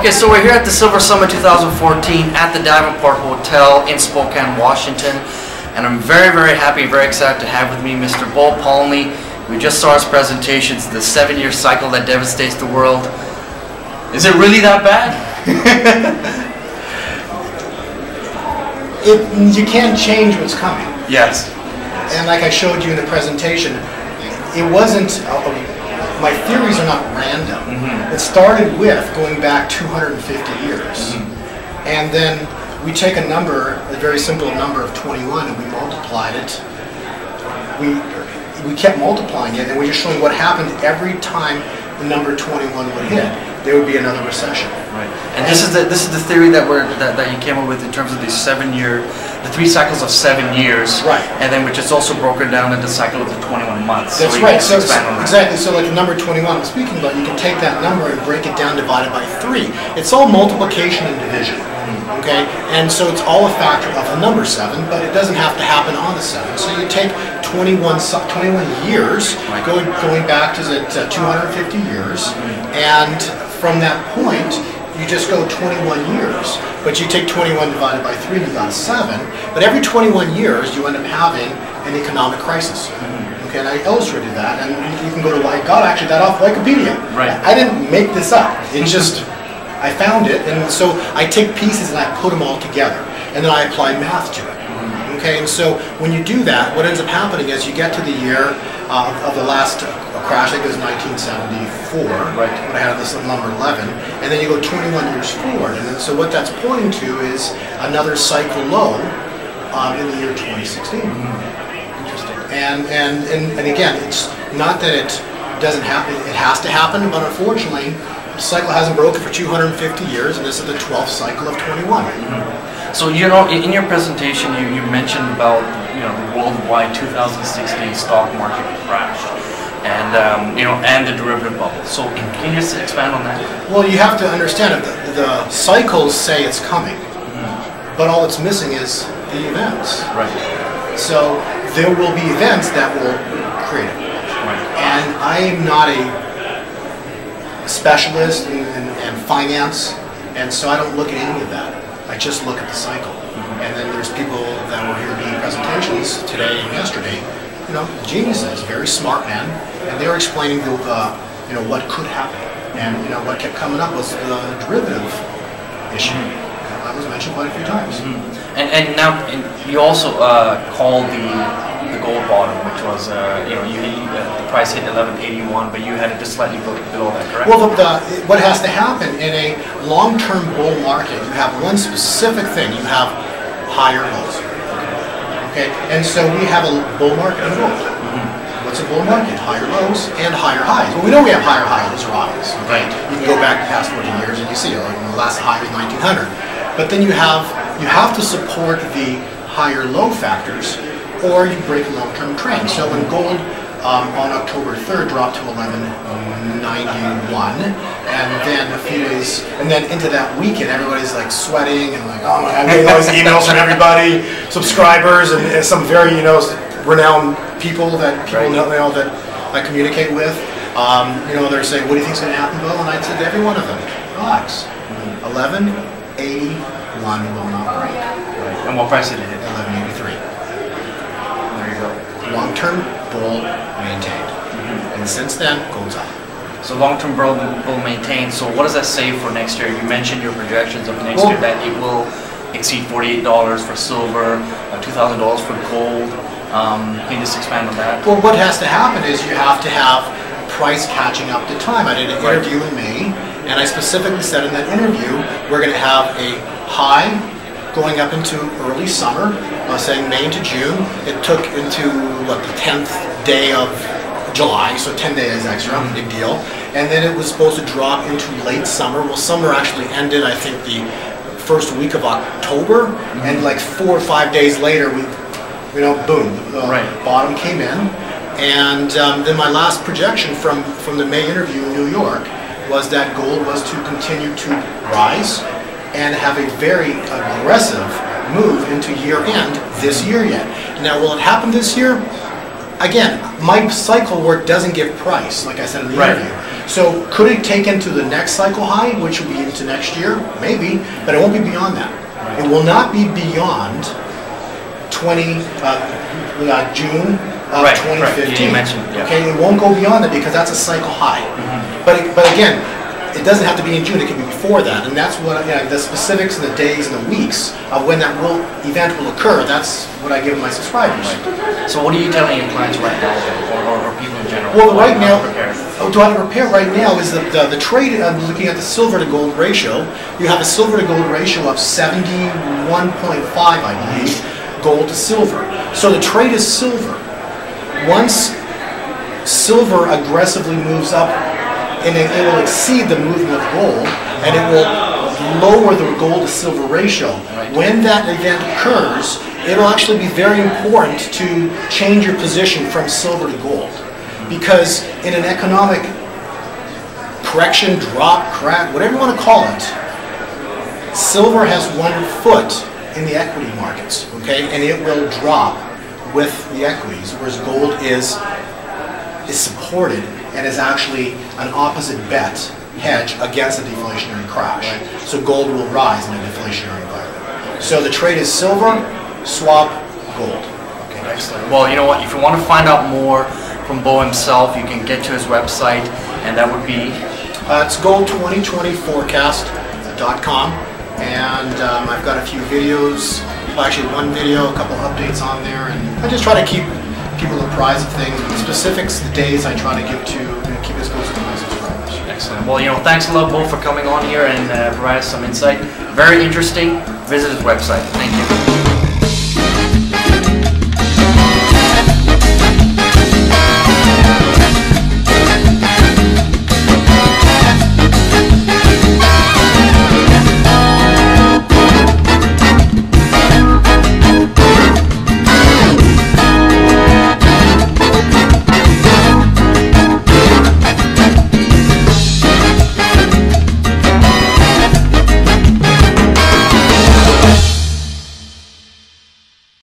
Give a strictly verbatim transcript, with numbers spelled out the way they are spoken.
Okay, so we're here at the Silver Summit twenty fourteen at the Diamond Park Hotel in Spokane, Washington. And I'm very, very happy, very excited to have with me Mister Bo Polny. We just saw his presentations, the seven-year cycle that devastates the world. Is it really that bad? It, you can't change what's coming. Yes. And like I showed you in the presentation, it wasn't, uh, my theories are not random. Mm-hmm. It started with going back two hundred fifty years. Mm-hmm. And then we take a number, a very simple number of twenty-one, and we multiplied it. We, we kept multiplying it, and we're just showing what happened every time the number twenty-one would hit. There would be another recession. Right. And, and this is the this is the theory that we're that, that you came up with in terms of the seven year, the three cycles of seven years. Right. And then which is also broken down into the cycle of the twenty-one months. That's so right. So exactly. So like the number twenty-one I'm speaking about, you can take that number and break it down, divided by three. It's all multiplication and division. Mm-hmm. Okay. And so it's all a factor of the number seven, but it doesn't have to happen on the seven. So you take twenty-one years, right, going going back to the to two hundred fifty years, mm-hmm, and from that point, you just go twenty-one years. But you take twenty-one divided by three, you got seven. But every twenty-one years, you end up having an economic crisis. Mm-hmm. Okay, and I illustrated that, and you can go to, I got actually that off Wikipedia. Right. I didn't make this up. It's just, I found it, and so I take pieces and I put them all together, and then I apply math to it. Mm-hmm. Okay, and so when you do that, what ends up happening is you get to the year uh, of the last crash, I think it was nineteen seventy-four, right, when I had this number eleven, and then you go twenty-one years forward, and then, so what that's pointing to is another cycle low um, in the year twenty sixteen. Mm-hmm. Interesting. And, and and and again, it's not that it doesn't happen; it has to happen, but unfortunately, the cycle hasn't broken for two hundred fifty years, and this is the twelfth cycle of twenty-one. Mm-hmm. So you know, in your presentation, you, you mentioned about you know the worldwide two thousand sixteen stock market crash. And um, you know, and the derivative bubble. So can you just expand on that? Well, you have to understand it. The, the cycles say it's coming, mm-hmm, but all it's missing is the events. Right. So there will be events that will create it. Right. And I am not a specialist in, in, in finance, and so I don't look at any of that. I just look at the cycle. Mm-hmm. And then there's people that were here doing presentations today and yesterday. You know, geniuses, very smart men, and they were explaining the, uh, you know, what could happen, and you know, what kept coming up was the derivative issue. Mm-hmm. That was mentioned quite a few times. Mm-hmm. And and now and you also uh, called the the gold bottom, which was uh, you know, you uh, the price hit eleven eighty-one, but you had it just slightly below that, correct? Well, the, the, what has to happen in a long-term bull market, you have one specific thing: you have higher lows. Okay, and so we have a bull market and gold. Mm-hmm. What's a bull market? Higher lows and higher highs. Well, we know we have higher highs, those are obvious. Right. You can go back the past forty years and you see, like, the last high was nineteen hundred. But then you have you have to support the higher low factors, or you break a long-term trend. So when gold um, on October third dropped to eleven ninety-one, and then a few days, and then into that weekend, everybody's like sweating and like, oh, I'm getting all these emails from everybody, subscribers, and, and some very you know renowned people that people right. know, you know that I communicate with. Um, you know, they're saying, "What do you think's going to happen, Bo?" And I said to every one of them, "Relax. Mm-hmm. eleven eighty-one will not break." Right. And what price did it hit? eleven eighty-three. There you go. Long-term bull maintained, mm-hmm, and since then goes up. So long-term bull will maintain. So what does that say for next year? You mentioned your projections of next well, year that it will exceed forty-eight dollars for silver, two thousand dollars for gold. Um, can you just expand on that? Well, what has to happen is you have to have price catching up to time. I did an right. interview in May, and I specifically said in that interview, we're going to have a high going up into early summer, uh, saying May to June. It took into, what, the tenth day of July, so ten days extra, mm-hmm, big deal. And then it was supposed to drop into late summer. Well, summer actually ended, I think, the first week of October, mm-hmm, and like four or five days later, we, you know, boom, the right. bottom came in. And um, then my last projection from, from the May interview in New York was that gold was to continue to rise and have a very aggressive move into year end this year yet. Now, will it happen this year? Again, my cycle work doesn't give price, like I said in the right. interview. So could it take into the next cycle high, which will be into next year? Maybe, but it won't be beyond that. It will not be beyond twenty, uh, uh, June of right, twenty fifteen. Right. You mentioned, yeah. Okay, it won't go beyond that because that's a cycle high. Mm-hmm. But it, but again, it doesn't have to be in June. It can be before that, and that's what you know, the specifics and the days and the weeks of when that will event will occur. That's what I give my subscribers. Right. So what are you telling your clients right now, or, or, or people in general? Well, right now, oh, do I prepare right now is the, the the trade. I'm looking at the silver to gold ratio. You have a silver to gold ratio of seventy-one point five, I believe, gold to silver. So the trade is silver. Once silver aggressively moves up, and it, it will exceed the movement of gold, and it will lower the gold to silver ratio. When that event occurs, it will actually be very important to change your position from silver to gold, because in an economic correction, drop, crack, whatever you want to call it, silver has one foot in the equity markets, okay, and it will drop with the equities, whereas gold is is supported and is actually an opposite bet hedge against a deflationary crash. Right. So gold will rise in a deflationary environment. So the trade is silver, swap, gold. Okay, excellent. Well, you know what? If you want to find out more from Bo himself, you can get to his website, and that would be? Uh, it's Gold twenty twenty Forecast dot com, and um, I've got a few videos, well, actually one video, a couple updates on there, and I just try to keep people apprised of things, the specifics, the days I try to give to and keep as close to my subscribers. Excellent. Well, you know, thanks a lot, Bo, for coming on here and uh, provide us some insight. Very interesting. Visit his website. Thank you.